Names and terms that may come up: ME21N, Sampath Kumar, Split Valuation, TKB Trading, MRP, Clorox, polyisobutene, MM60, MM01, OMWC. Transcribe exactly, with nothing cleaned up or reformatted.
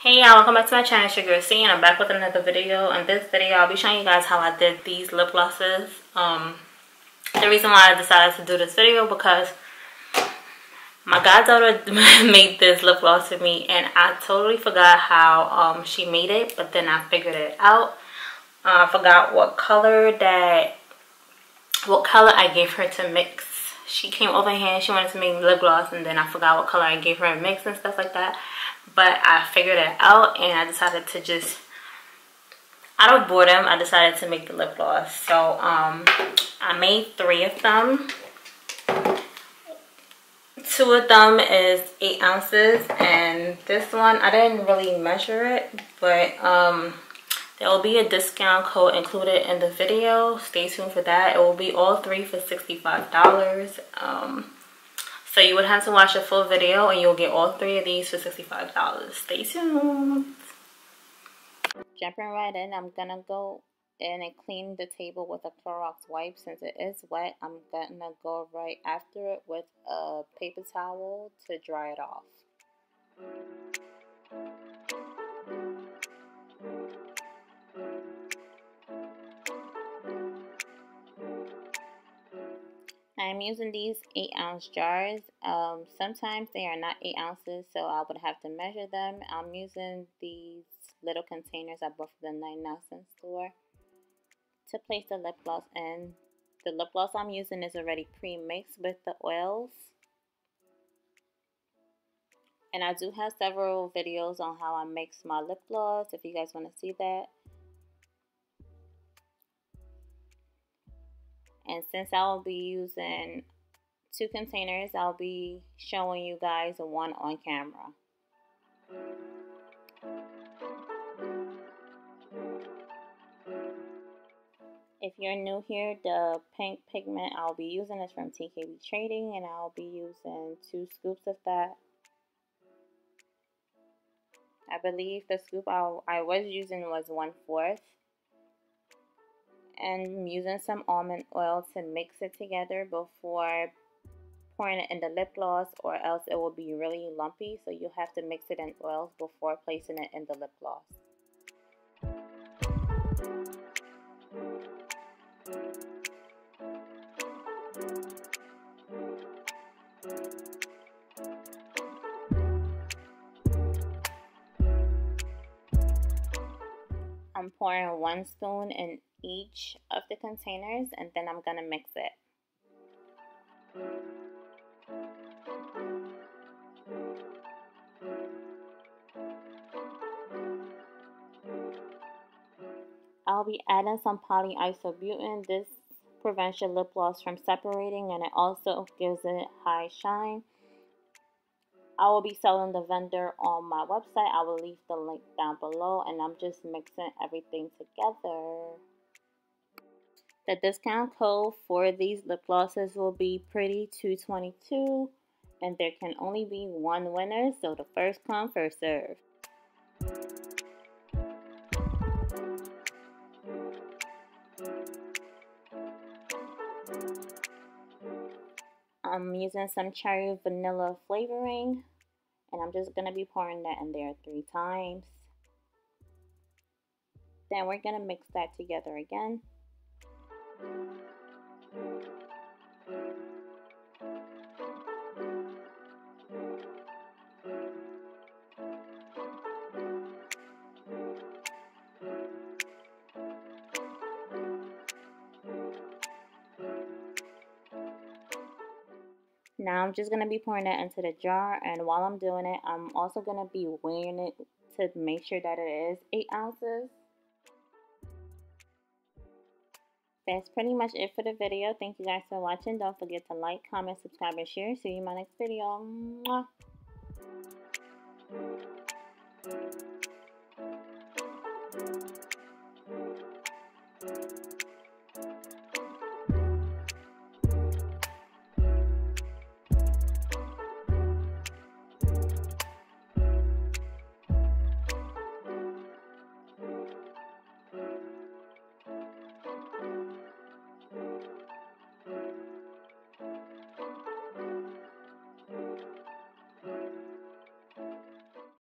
Hey y'all, welcome back to my channel. It's your girl C and I'm back with another video. In this video I'll be showing you guys how I did these lip glosses. Um the reason why I decided to do this video because my goddaughter made this lip gloss for me and I totally forgot how um she made it, but then I figured it out. uh, I forgot what color that what color I gave her to mix. She came over here and she wanted to make lip gloss, and then I forgot what color I gave her a mix and stuff like that. But I figured it out and I decided to just, out of boredom, I decided to make the lip gloss. So um, I made three of them. Two of them is eight ounces and this one, I didn't really measure it, but um, there will be a discount code included in the video. Stay tuned for that. It will be all three for sixty-five dollars. Um, so you would have to watch a full video and you'll get all three of these for sixty-five dollars. Stay tuned. Jumping right in, I'm going to go in and clean the table with a Clorox wipe. Since it is wet, I'm going to go right after it with a paper towel to dry it off. I'm using these eight ounce jars. Um, sometimes they are not eight ounces, so I would have to measure them. I'm using these little containers I bought from the nine ounce store to place the lip gloss in. The lip gloss I'm using is already pre-mixed with the oils. And I do have several videos on how I mix my lip gloss if you guys want to see that. And since I will be using two containers, I'll be showing you guys one on camera. If you're new here, the pink pigment I'll be using is from T K B Trading, and I'll be using two scoops of that. I believe the scoop I, I was using was one fourth. And I'm using some almond oil to mix it together before pouring it in the lip gloss, or else it will be really lumpy, so you'll have to mix it in oils before placing it in the lip gloss. I'm pouring one spoon in each of the containers and then I'm gonna mix it. I'll be adding some polyisobutene. This prevents your lip gloss from separating and it also gives it high shine. I will be selling the vendor on my website. I will leave the link down below, and I'm just mixing everything together. The discount code for these lip glosses will be Pretty two twenty-two, and there can only be one winner, so the first come, first serve. I'm using some cherry vanilla flavoring, and I'm just going to be pouring that in there three times. Then we're going to mix that together again. Now I'm just going to be pouring that into the jar, and while I'm doing it, I'm also going to be weighing it to make sure that it is eight ounces. That's pretty much it for the video. Thank you guys for watching. Don't forget to like, comment, subscribe, and share. See you in my next video. Mwah.